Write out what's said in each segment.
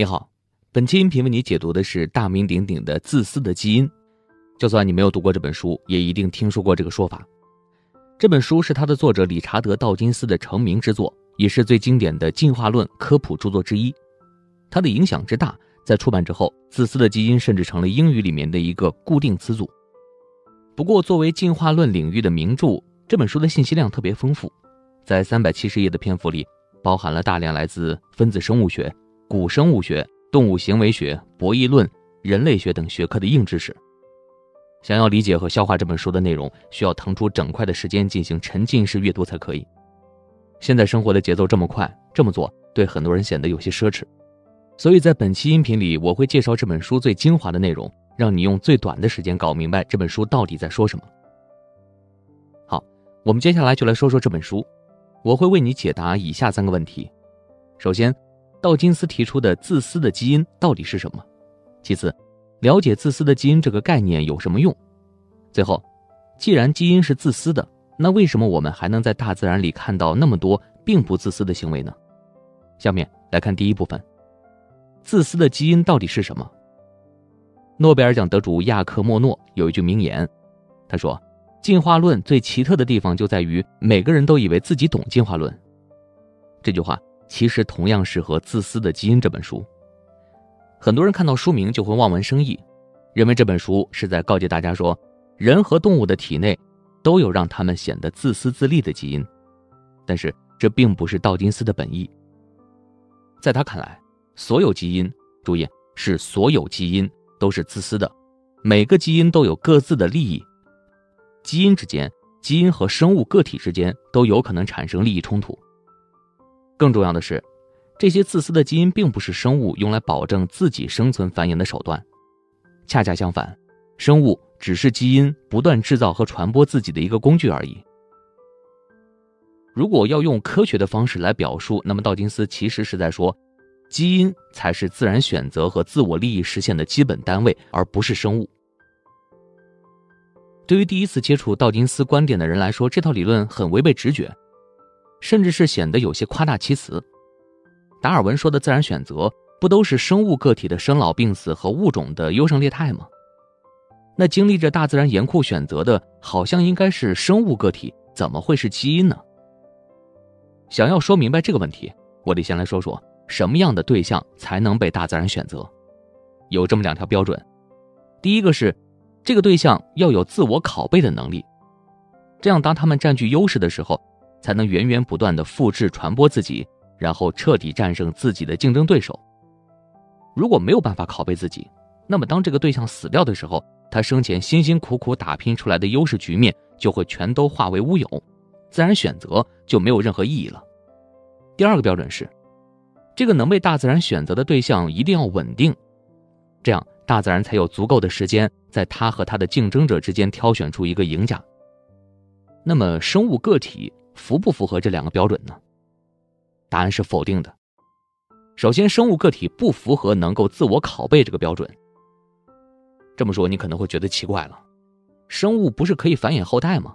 你好，本期音频为你解读的是大名鼎鼎的《自私的基因》。就算你没有读过这本书，也一定听说过这个说法。这本书是它的作者理查德·道金斯的成名之作，也是最经典的进化论科普著作之一。它的影响之大，在出版之后，《自私的基因》甚至成了英语里面的一个固定词组。不过，作为进化论领域的名著，这本书的信息量特别丰富，在370页的篇幅里，包含了大量来自分子生物学、古生物学、动物行为学、博弈论、人类学等学科的硬知识。想要理解和消化这本书的内容，需要腾出整块的时间进行沉浸式阅读才可以。现在生活的节奏这么快，这么做对很多人显得有些奢侈。所以在本期音频里，我会介绍这本书最精华的内容，让你用最短的时间搞明白这本书到底在说什么。好，我们接下来就来说说这本书。我会为你解答以下3个问题。首先，道金斯提出的自私的基因到底是什么？其次，了解自私的基因这个概念有什么用？最后，既然基因是自私的，那为什么我们还能在大自然里看到那么多并不自私的行为呢？下面来看第一部分，自私的基因到底是什么？诺贝尔奖得主亚克莫诺有一句名言，他说，进化论最奇特的地方就在于每个人都以为自己懂进化论。这句话其实同样适合《自私的基因》这本书。很多人看到书名就会望文生义，认为这本书是在告诫大家说，人和动物的体内都有让他们显得自私自利的基因。但是这并不是道金斯的本意。在他看来，所有基因，注意，是所有基因都是自私的，每个基因都有各自的利益。基因之间，基因和生物个体之间都有可能产生利益冲突。更重要的是，这些自私的基因并不是生物用来保证自己生存繁衍的手段。恰恰相反，生物只是基因不断制造和传播自己的一个工具而已。如果要用科学的方式来表述，那么道金斯其实是在说，基因才是自然选择和自我利益实现的基本单位，而不是生物。对于第一次接触道金斯观点的人来说，这套理论很违背直觉，甚至是显得有些夸大其词。达尔文说的自然选择不都是生物个体的生老病死和物种的优胜劣汰吗？那经历着大自然严酷选择的好像应该是生物个体，怎么会是基因呢？想要说明白这个问题，我得先来说说什么样的对象才能被大自然选择。有这么2条标准。第一个是这个对象要有自我拷贝的能力，这样当他们占据优势的时候，才能源源不断地复制传播自己，然后彻底战胜自己的竞争对手。如果没有办法拷贝自己，那么当这个对象死掉的时候，他生前辛辛苦苦打拼出来的优势局面就会全都化为乌有，自然选择就没有任何意义了。第2个标准是，这个能被大自然选择的对象一定要稳定，这样大自然才有足够的时间在他和他的竞争者之间挑选出一个赢家。那么生物个体符不符合这2个标准呢？答案是否定的。首先，生物个体不符合能够自我拷贝这个标准。这么说你可能会觉得奇怪了，生物不是可以繁衍后代吗？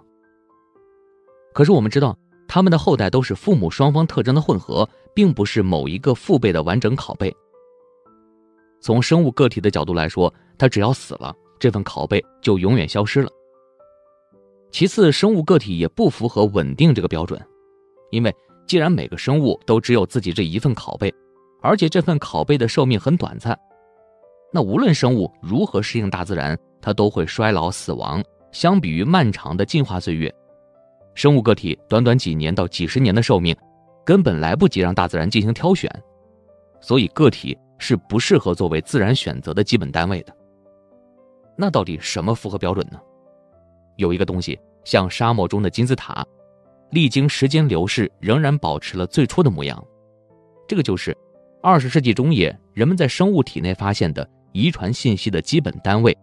可是我们知道，他们的后代都是父母双方特征的混合，并不是某一个父辈的完整拷贝。从生物个体的角度来说，他只要死了，这份拷贝就永远消失了。其次，生物个体也不符合稳定这个标准，因为既然每个生物都只有自己这一份拷贝，而且这份拷贝的寿命很短暂，那无论生物如何适应大自然，它都会衰老死亡。相比于漫长的进化岁月，生物个体短短几年到几十年的寿命，根本来不及让大自然进行挑选，所以个体是不适合作为自然选择的基本单位的。那到底什么符合标准呢？有一个东西像沙漠中的金字塔，历经时间流逝仍然保持了最初的模样，这个就是20世纪中叶人们在生物体内发现的遗传信息的基本单位，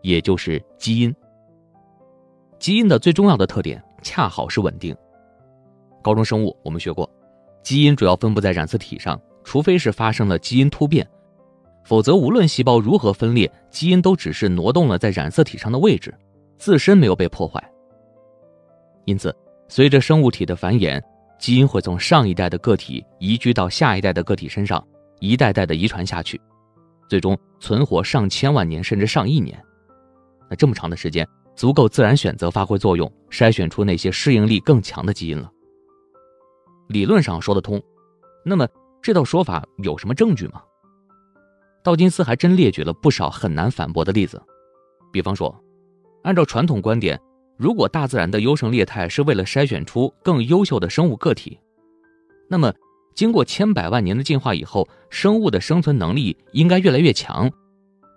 也就是基因。基因的最重要的特点恰好是稳定。高中生物我们学过，基因主要分布在染色体上，除非是发生了基因突变，否则无论细胞如何分裂，基因都只是挪动了在染色体上的位置，自身没有被破坏。因此随着生物体的繁衍，基因会从上一代的个体移居到下一代的个体身上，一代代的遗传下去，最终存活上千万年甚至上亿年。那这么长的时间，足够自然选择发挥作用，筛选出那些适应力更强的基因了。理论上说得通，那么这道说法有什么证据吗？道金斯还真列举了不少很难反驳的例子。比方说，按照传统观点，如果大自然的优胜劣汰是为了筛选出更优秀的生物个体，那么经过千百万年的进化以后，生物的生存能力应该越来越强，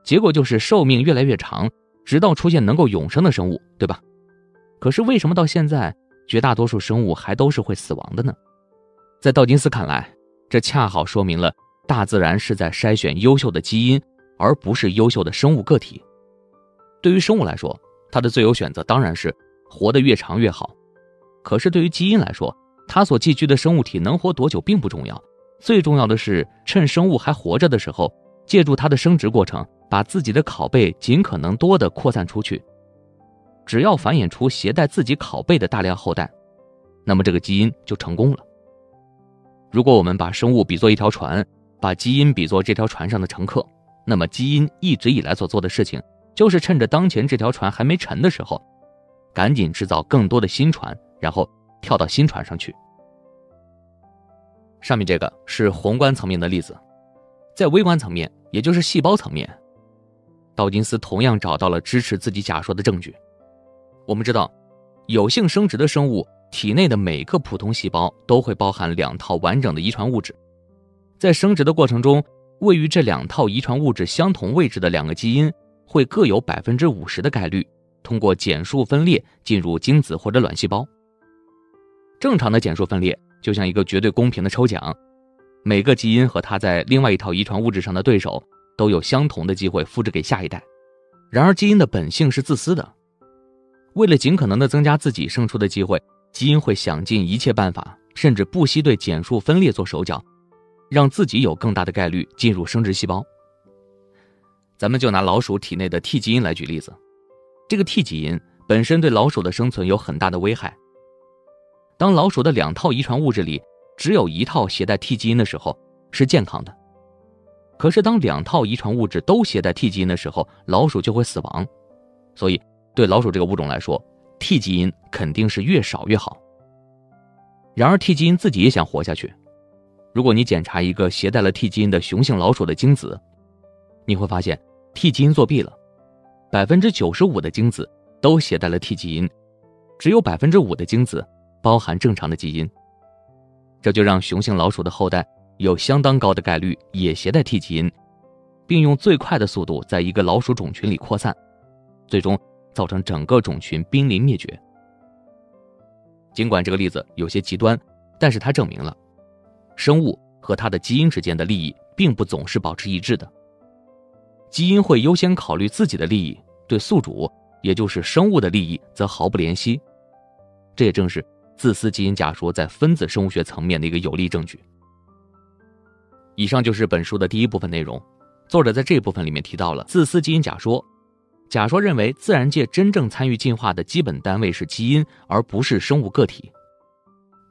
结果就是寿命越来越长，直到出现能够永生的生物，对吧？可是为什么到现在绝大多数生物还都是会死亡的呢？在道金斯看来，这恰好说明了大自然是在筛选优秀的基因，而不是优秀的生物个体。对于生物来说，它的最优选择当然是活得越长越好。可是对于基因来说，它所寄居的生物体能活多久并不重要，最重要的是趁生物还活着的时候，借助它的生殖过程，把自己的拷贝尽可能多的扩散出去。只要繁衍出携带自己拷贝的大量后代，那么这个基因就成功了。如果我们把生物比作一条船，把基因比作这条船上的乘客，那么基因一直以来所做的事情，就是趁着当前这条船还没沉的时候，赶紧制造更多的新船，然后跳到新船上去。上面这个是宏观层面的例子。在微观层面，也就是细胞层面，道金斯同样找到了支持自己假说的证据。我们知道，有性生殖的生物体内的每个普通细胞都会包含两套完整的遗传物质，在生殖的过程中，位于这两套遗传物质相同位置的两个基因会各有 50% 的概率通过减数分裂进入精子或者卵细胞。正常的减数分裂就像一个绝对公平的抽奖，每个基因和它在另外一套遗传物质上的对手都有相同的机会复制给下一代。然而基因的本性是自私的，为了尽可能的增加自己胜出的机会，基因会想尽一切办法，甚至不惜对减数分裂做手脚，让自己有更大的概率进入生殖细胞。咱们就拿老鼠体内的 T 基因来举例子。这个 T 基因本身对老鼠的生存有很大的危害。当老鼠的两套遗传物质里只有一套携带 T 基因的时候，是健康的。可是当两套遗传物质都携带 T 基因的时候，老鼠就会死亡。所以对老鼠这个物种来说， T 基因肯定是越少越好。然而 T 基因自己也想活下去。如果你检查一个携带了 T 基因的雄性老鼠的精子，你会发现 T 基因作弊了。 95% 的精子都携带了 T 基因，只有 5% 的精子包含正常的基因。这就让雄性老鼠的后代有相当高的概率也携带 T 基因，并用最快的速度在一个老鼠种群里扩散，最终造成整个种群濒临灭绝。尽管这个例子有些极端，但是它证明了生物和它的基因之间的利益并不总是保持一致的。基因会优先考虑自己的利益，对宿主，也就是生物的利益则毫不怜惜。这也正是自私基因假说在分子生物学层面的一个有力证据。以上就是本书的第一部分内容。作者在这部分里面提到了自私基因假说。假说认为自然界真正参与进化的基本单位是基因，而不是生物个体。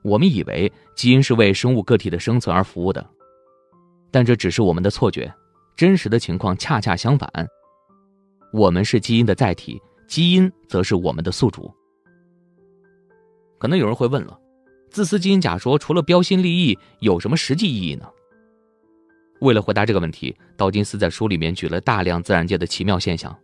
我们以为基因是为生物个体的生存而服务的，但这只是我们的错觉。真实的情况恰恰相反，我们是基因的载体，基因则是我们的宿主。可能有人会问了，自私基因假说除了标新立异，有什么实际意义呢？为了回答这个问题，道金斯在书里面举了大量自然界的奇妙现象。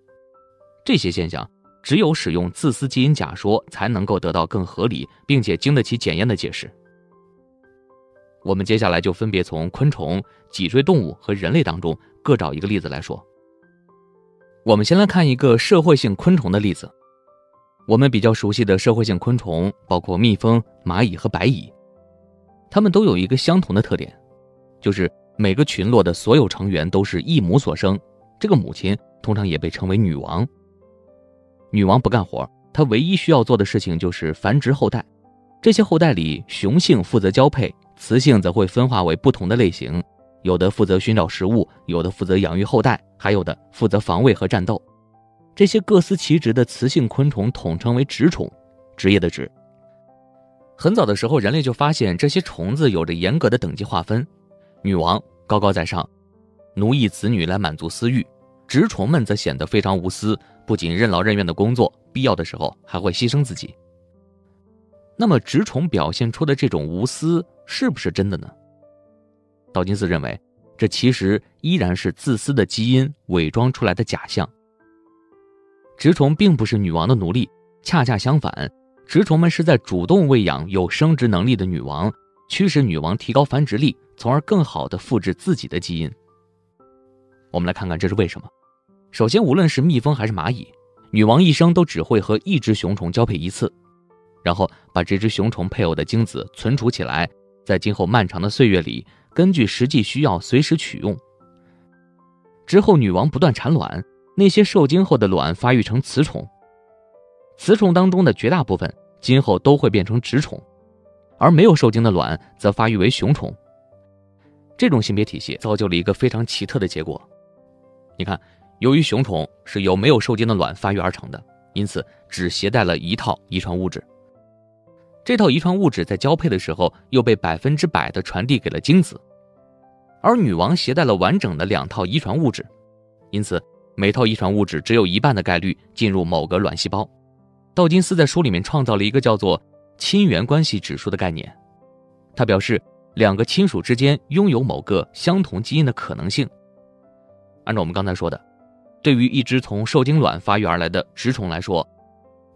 这些现象只有使用自私基因假说才能够得到更合理并且经得起检验的解释。我们接下来就分别从昆虫、脊椎动物和人类当中各找一个例子来说。我们先来看一个社会性昆虫的例子。我们比较熟悉的社会性昆虫包括蜜蜂、蚂蚁和白蚁，它们都有一个相同的特点，就是每个群落的所有成员都是一母所生，这个母亲通常也被称为女王。女王不干活，她唯一需要做的事情就是繁殖后代。这些后代里，雄性负责交配，雌性则会分化为不同的类型，有的负责寻找食物，有的负责养育后代，还有的负责防卫和战斗。这些各司其职的雌性昆虫统称为职虫，职业的职。很早的时候，人类就发现这些虫子有着严格的等级划分，女王高高在上，奴役子女来满足私欲。职宠们则显得非常无私，不仅任劳任怨的工作，必要的时候还会牺牲自己。那么职宠表现出的这种无私是不是真的呢？道金斯认为，这其实依然是自私的基因伪装出来的假象。职宠并不是女王的奴隶，恰恰相反，职宠们是在主动喂养有生殖能力的女王，驱使女王提高繁殖力，从而更好地复制自己的基因。我们来看看这是为什么。首先，无论是蜜蜂还是蚂蚁，女王一生都只会和一只雄虫交配一次，然后把这只雄虫配偶的精子存储起来，在今后漫长的岁月里，根据实际需要随时取用。之后，女王不断产卵，那些受精后的卵发育成雌虫，雌虫当中的绝大部分今后都会变成直虫，而没有受精的卵则发育为雄虫。这种性别体系造就了一个非常奇特的结果。你看，由于雄虫是由没有受精的卵发育而成的，因此只携带了一套遗传物质。这套遗传物质在交配的时候又被100%的传递给了精子，而女王携带了完整的2套遗传物质，因此每套遗传物质只有一半的概率进入某个卵细胞。道金斯在书里面创造了一个叫做亲缘关系指数的概念，他表示两个亲属之间拥有某个相同基因的可能性。按照我们刚才说的，对于一只从受精卵发育而来的直虫来说，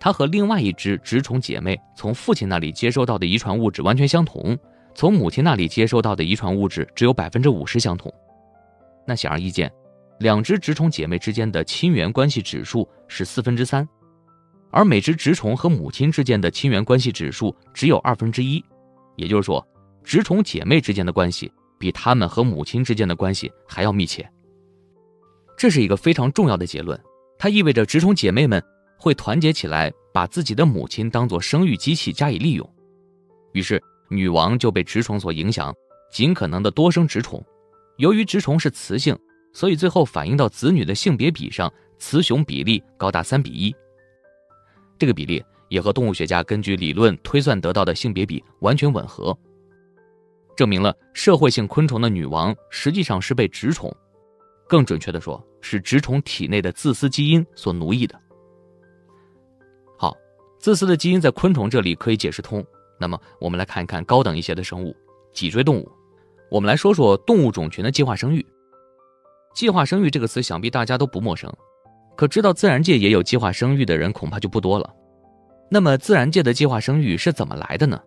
它和另外一只直虫姐妹从父亲那里接收到的遗传物质完全相同，从母亲那里接收到的遗传物质只有50%相同。那显而易见，两只直虫姐妹之间的亲缘关系指数是3/4，而每只直虫和母亲之间的亲缘关系指数只有1/2。也就是说，直虫姐妹之间的关系比她们和母亲之间的关系还要密切。这是一个非常重要的结论，它意味着直虫姐妹们会团结起来，把自己的母亲当作生育机器加以利用。于是女王就被直虫所影响，尽可能的多生直虫。由于直虫是雌性，所以最后反映到子女的性别比上，雌雄比例高达3:1。这个比例也和动物学家根据理论推算得到的性别比完全吻合，证明了社会性昆虫的女王实际上是被直虫，更准确的说是直虫体内的自私基因所奴役的。好，自私的基因在昆虫这里可以解释通。那么我们来看一看高等一些的生物，脊椎动物。我们来说说动物种群的计划生育。计划生育这个词想必大家都不陌生，可知道自然界也有计划生育的人恐怕就不多了。那么自然界的计划生育是怎么来的呢？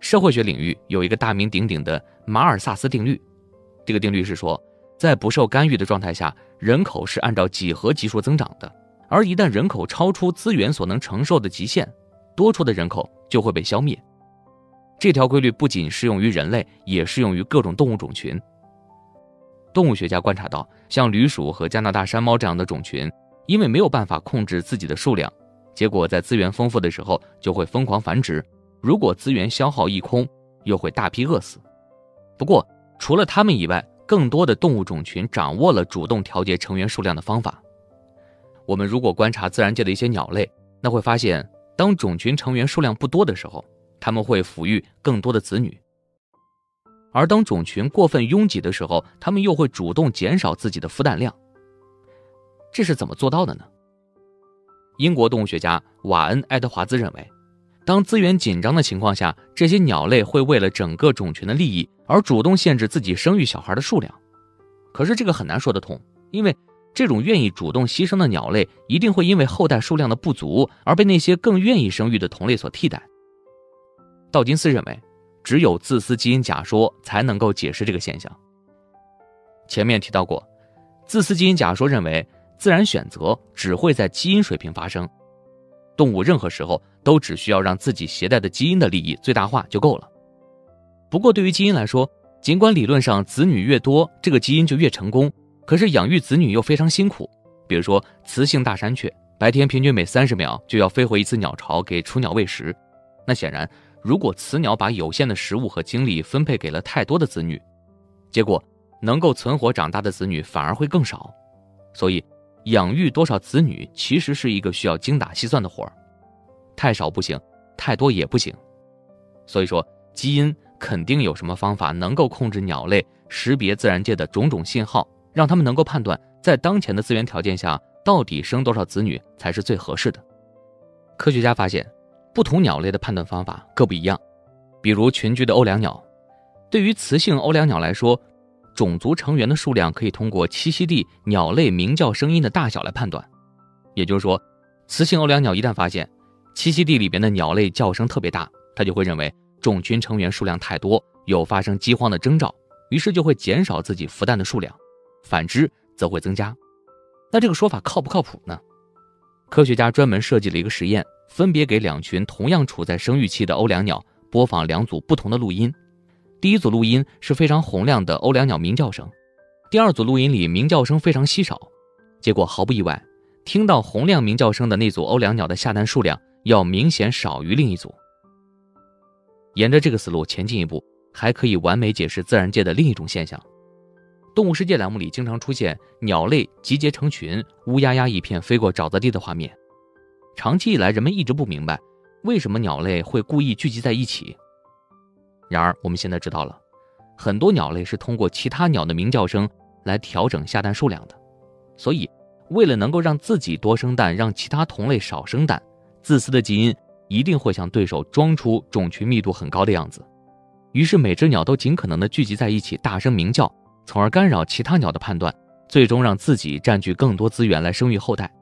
社会学领域有一个大名鼎鼎的马尔萨斯定律。这个定律是说，在不受干预的状态下，人口是按照几何级数增长的，而一旦人口超出资源所能承受的极限，多出的人口就会被消灭。这条规律不仅适用于人类，也适用于各种动物种群。动物学家观察到，像驴鼠和加拿大山猫这样的种群，因为没有办法控制自己的数量，结果在资源丰富的时候就会疯狂繁殖，如果资源消耗一空，又会大批饿死。不过除了他们以外，更多的动物种群掌握了主动调节成员数量的方法。我们如果观察自然界的一些鸟类，那会发现，当种群成员数量不多的时候，它们会抚育更多的子女；而当种群过分拥挤的时候，它们又会主动减少自己的孵蛋量。这是怎么做到的呢？英国动物学家瓦恩·爱德华兹认为，当资源紧张的情况下，这些鸟类会为了整个种群的利益而主动限制自己生育小孩的数量。可是这个很难说得通，因为这种愿意主动牺牲的鸟类一定会因为后代数量的不足而被那些更愿意生育的同类所替代。道金斯认为，只有自私基因假说才能够解释这个现象。前面提到过，自私基因假说认为自然选择只会在基因水平发生，动物任何时候都只需要让自己携带的基因的利益最大化就够了。不过对于基因来说，尽管理论上子女越多，这个基因就越成功，可是养育子女又非常辛苦。比如说雌性大山雀，白天平均每30秒就要飞回一次鸟巢给雏鸟喂食。那显然，如果雌鸟把有限的食物和精力分配给了太多的子女，结果能够存活长大的子女反而会更少。所以养育多少子女其实是一个需要精打细算的活儿，太少不行，太多也不行。所以说，基因肯定有什么方法能够控制鸟类识别自然界的种种信号，让他们能够判断在当前的资源条件下，到底生多少子女才是最合适的。科学家发现，不同鸟类的判断方法各不一样。比如群居的欧良鸟，对于雌性欧良鸟来说，种族成员的数量可以通过栖息地鸟类鸣叫声音的大小来判断。也就是说，雌性欧良鸟一旦发现栖息地里边的鸟类叫声特别大，它就会认为种群成员数量太多，有发生饥荒的征兆，于是就会减少自己孵蛋的数量，反之则会增加。那这个说法靠不靠谱呢？科学家专门设计了一个实验，分别给两群同样处在生育期的欧良鸟播放两组不同的录音。第一组录音是非常洪亮的欧良鸟鸣叫声，第二组录音里鸣叫声非常稀少。结果毫不意外，听到洪亮鸣叫声的那组欧良鸟的下蛋数量要明显少于另一组。沿着这个思路前进一步，还可以完美解释自然界的另一种现象。动物世界栏目里经常出现鸟类集结成群，乌压压一片飞过沼泽地的画面。长期以来，人们一直不明白为什么鸟类会故意聚集在一起。然而我们现在知道了，很多鸟类是通过其他鸟的鸣叫声来调整下蛋数量的。所以为了能够让自己多生蛋，让其他同类少生蛋，自私的基因一定会向对手装出种群密度很高的样子。于是每只鸟都尽可能地聚集在一起大声鸣叫，从而干扰其他鸟的判断，最终让自己占据更多资源来生育后代。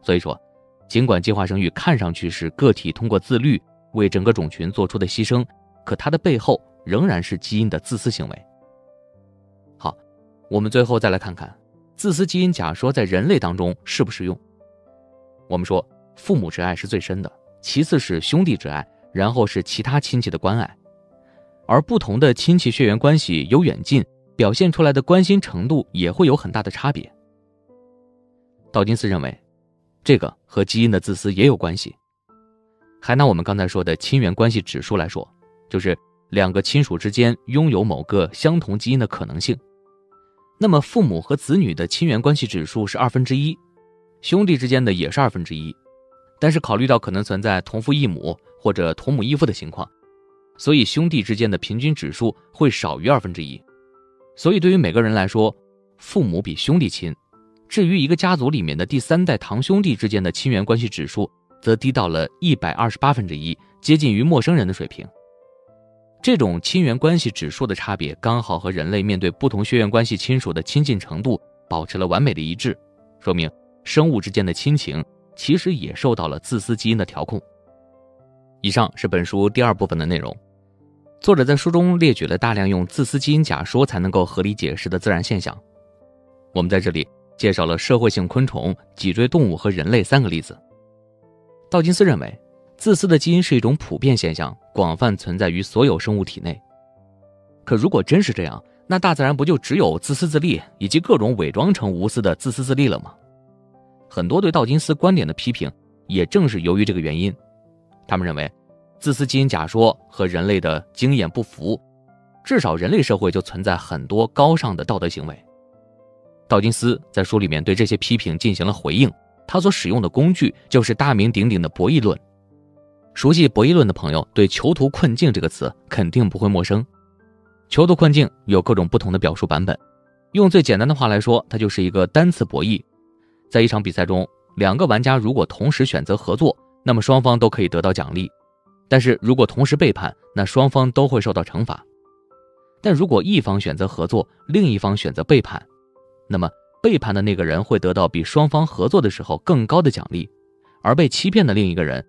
所以说，尽管计划生育看上去是个体通过自律为整个种群做出的牺牲，可它的背后仍然是基因的自私行为。好，我们最后再来看看自私基因假说在人类当中适不适用。我们说父母之爱是最深的，其次是兄弟之爱，然后是其他亲戚的关爱。而不同的亲戚血缘关系有远近，表现出来的关心程度也会有很大的差别。道金斯认为，这个和基因的自私也有关系。还拿我们刚才说的亲缘关系指数来说，就是两个亲属之间拥有某个相同基因的可能性。那么父母和子女的亲缘关系指数是1/2，兄弟之间的也是1/2。但是考虑到可能存在同父异母或者同母异父的情况，所以兄弟之间的平均指数会少于1/2。所以对于每个人来说，父母比兄弟亲。至于一个家族里面的第三代堂兄弟之间的亲缘关系指数，则低到了128/1，接近于陌生人的水平。这种亲缘关系指数的差别，刚好和人类面对不同血缘关系亲属的亲近程度保持了完美的一致，说明生物之间的亲情其实也受到了自私基因的调控。以上是本书第2部分的内容。作者在书中列举了大量用自私基因假说才能够合理解释的自然现象。我们在这里介绍了社会性昆虫、脊椎动物和人类3个例子。道金斯认为，自私的基因是一种普遍现象，广泛存在于所有生物体内。可如果真是这样，那大自然不就只有自私自利以及各种伪装成无私的自私自利了吗？很多对道金斯观点的批评也正是由于这个原因。他们认为自私基因假说和人类的经验不符，至少人类社会就存在很多高尚的道德行为。道金斯在书里面对这些批评进行了回应，他所使用的工具就是大名鼎鼎的博弈论。熟悉博弈论的朋友对囚徒困境这个词肯定不会陌生。囚徒困境有各种不同的表述版本，用最简单的话来说，它就是一个单次博弈。在一场比赛中，2个玩家如果同时选择合作，那么双方都可以得到奖励。但是如果同时背叛，那双方都会受到惩罚。但如果一方选择合作，另一方选择背叛，那么背叛的那个人会得到比双方合作的时候更高的奖励，而被欺骗的另一个人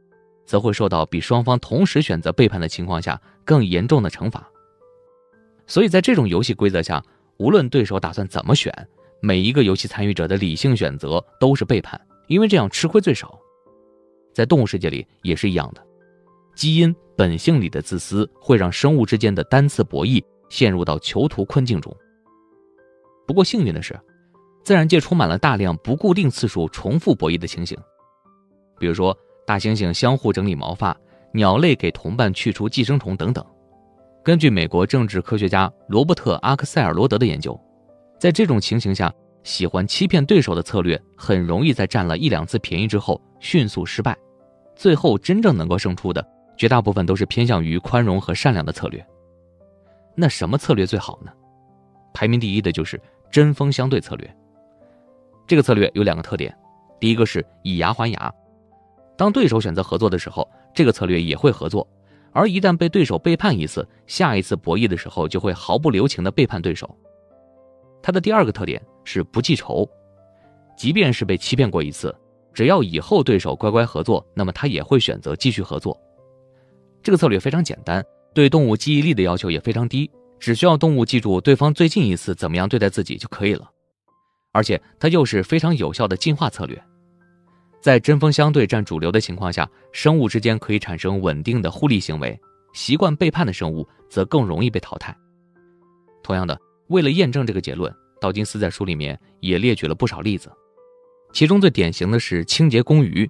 则会受到比双方同时选择背叛的情况下更严重的惩罚。所以在这种游戏规则下，无论对手打算怎么选，每一个游戏参与者的理性选择都是背叛，因为这样吃亏最少。在动物世界里也是一样的，基因本性里的自私会让生物之间的单次博弈陷入到囚徒困境中。不过幸运的是，自然界充满了大量不固定次数重复博弈的情形。比如说大猩猩相互整理毛发，鸟类给同伴去除寄生虫等等。根据美国政治科学家罗伯特·阿克塞尔罗德的研究，在这种情形下，喜欢欺骗对手的策略很容易在占了1-2次便宜之后迅速失败，最后真正能够胜出的绝大部分都是偏向于宽容和善良的策略。那什么策略最好呢？排名第一的就是针锋相对策略。这个策略有两个特点，第一个是以牙还牙，当对手选择合作的时候，这个策略也会合作，而一旦被对手背叛一次，下一次博弈的时候就会毫不留情地背叛对手。它的第二个特点是不记仇，即便是被欺骗过一次，只要以后对手乖乖合作，那么他也会选择继续合作。这个策略非常简单，对动物记忆力的要求也非常低，只需要动物记住对方最近一次怎么样对待自己就可以了。而且它又是非常有效的进化策略。在针锋相对占主流的情况下，生物之间可以产生稳定的互利行为，习惯背叛的生物则更容易被淘汰。同样的，为了验证这个结论，道金斯在书里面也列举了不少例子，其中最典型的是清洁公鱼。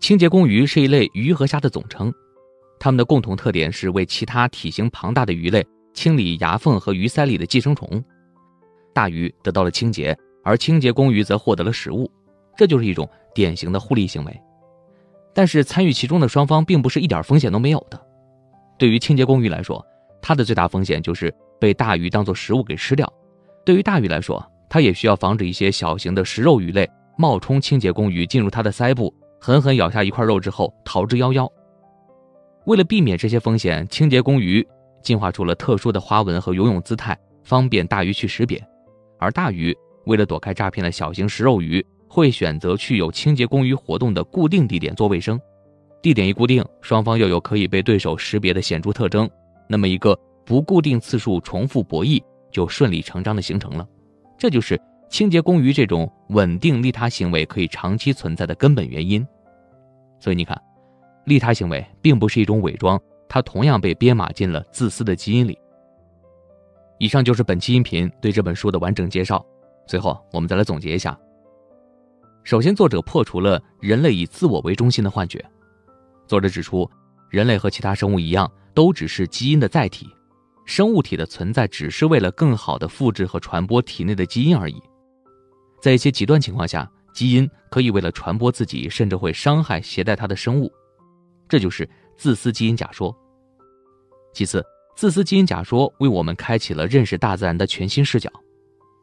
清洁公鱼是一类鱼和虾的总称，它们的共同特点是为其他体型庞大的鱼类清理牙缝和鱼鳃里的寄生虫。大鱼得到了清洁，而清洁公鱼则获得了食物，这就是一种典型的互利行为。但是参与其中的双方并不是一点风险都没有的。对于清洁公鱼来说，它的最大风险就是被大鱼当作食物给吃掉。对于大鱼来说，它也需要防止一些小型的食肉鱼类冒充清洁公鱼进入它的鳃部，狠狠咬下一块肉之后逃之夭夭。为了避免这些风险，清洁公鱼进化出了特殊的花纹和游泳姿态，方便大鱼去识别。而大鱼为了躲开诈骗的小型食肉鱼，会选择去有清洁公鱼活动的固定地点做卫生。地点一固定，双方又有可以被对手识别的显著特征，那么一个不固定次数重复博弈就顺理成章的形成了。这就是清洁公鱼这种稳定利他行为可以长期存在的根本原因。所以你看，利他行为并不是一种伪装，它同样被编码进了自私的基因里。以上就是本期音频对这本书的完整介绍。最后我们再来总结一下。首先，作者破除了人类以自我为中心的幻觉。作者指出，人类和其他生物一样，都只是基因的载体，生物体的存在只是为了更好地复制和传播体内的基因而已。在一些极端情况下，基因可以为了传播自己，甚至会伤害携带它的生物，这就是自私基因假说。其次，自私基因假说为我们开启了认识大自然的全新视角。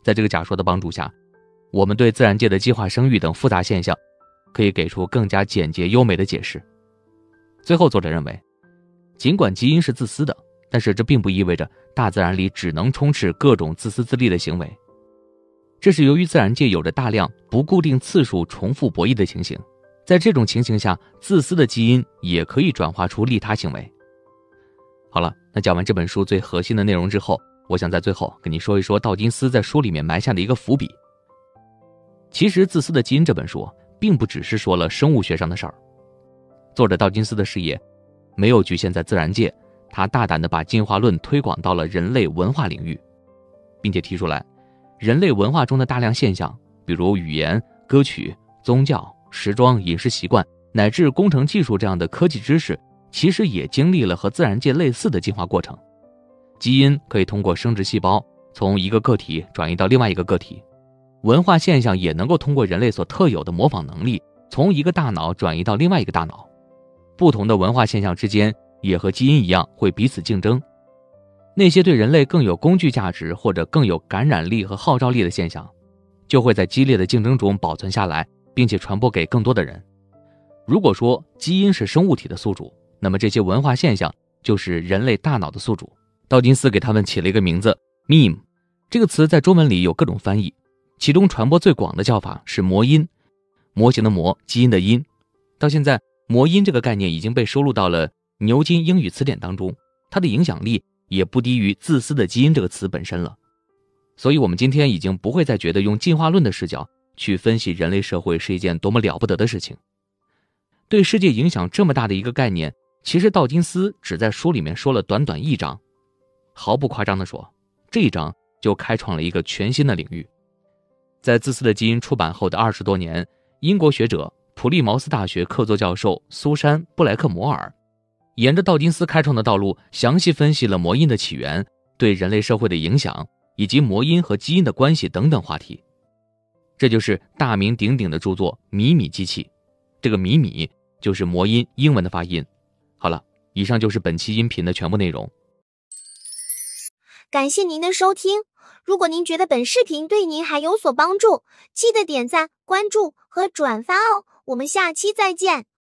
在这个假说的帮助下，我们对自然界的计划生育等复杂现象可以给出更加简洁优美的解释。最后，作者认为，尽管基因是自私的，但是这并不意味着大自然里只能充斥各种自私自利的行为。这是由于自然界有着大量不固定次数重复博弈的情形，在这种情形下，自私的基因也可以转化出利他行为。好了，那讲完这本书最核心的内容之后，我想在最后跟你说一说道金斯在书里面埋下的一个伏笔。其实《自私的基因》这本书并不只是说了生物学上的事儿，作者道金斯的视野没有局限在自然界，他大胆地把进化论推广到了人类文化领域，并且提出来，人类文化中的大量现象，比如语言、歌曲、宗教、时装、饮食习惯，乃至工程技术这样的科技知识，其实也经历了和自然界类似的进化过程。基因可以通过生殖细胞从一个个体转移到另外一个个体，文化现象也能够通过人类所特有的模仿能力，从一个大脑转移到另外一个大脑。不同的文化现象之间也和基因一样会彼此竞争，那些对人类更有工具价值或者更有感染力和号召力的现象，就会在激烈的竞争中保存下来，并且传播给更多的人。如果说基因是生物体的宿主，那么这些文化现象就是人类大脑的宿主。道金斯给他们起了一个名字 meme， 这个词在中文里有各种翻译，其中传播最广的叫法是模因，模型的模，基因的因。到现在，模因这个概念已经被收录到了牛津英语词典当中，它的影响力也不低于自私的基因这个词本身了。所以我们今天已经不会再觉得用进化论的视角去分析人类社会是一件多么了不得的事情。对世界影响这么大的一个概念，其实道金斯只在书里面说了短短一章，毫不夸张地说，这一章就开创了一个全新的领域。在《自私的基因》出版后的20多年，英国学者、普利茅斯大学客座教授苏珊·布莱克摩尔沿着道金斯开创的道路，详细分析了模因的起源、对人类社会的影响，以及模因和基因的关系等等话题。这就是大名鼎鼎的著作《米米机器》，这个米米就是模因英文的发音。好了，以上就是本期音频的全部内容。感谢您的收听。如果您觉得本视频对您还有所帮助，记得点赞、关注和转发哦。我们下期再见。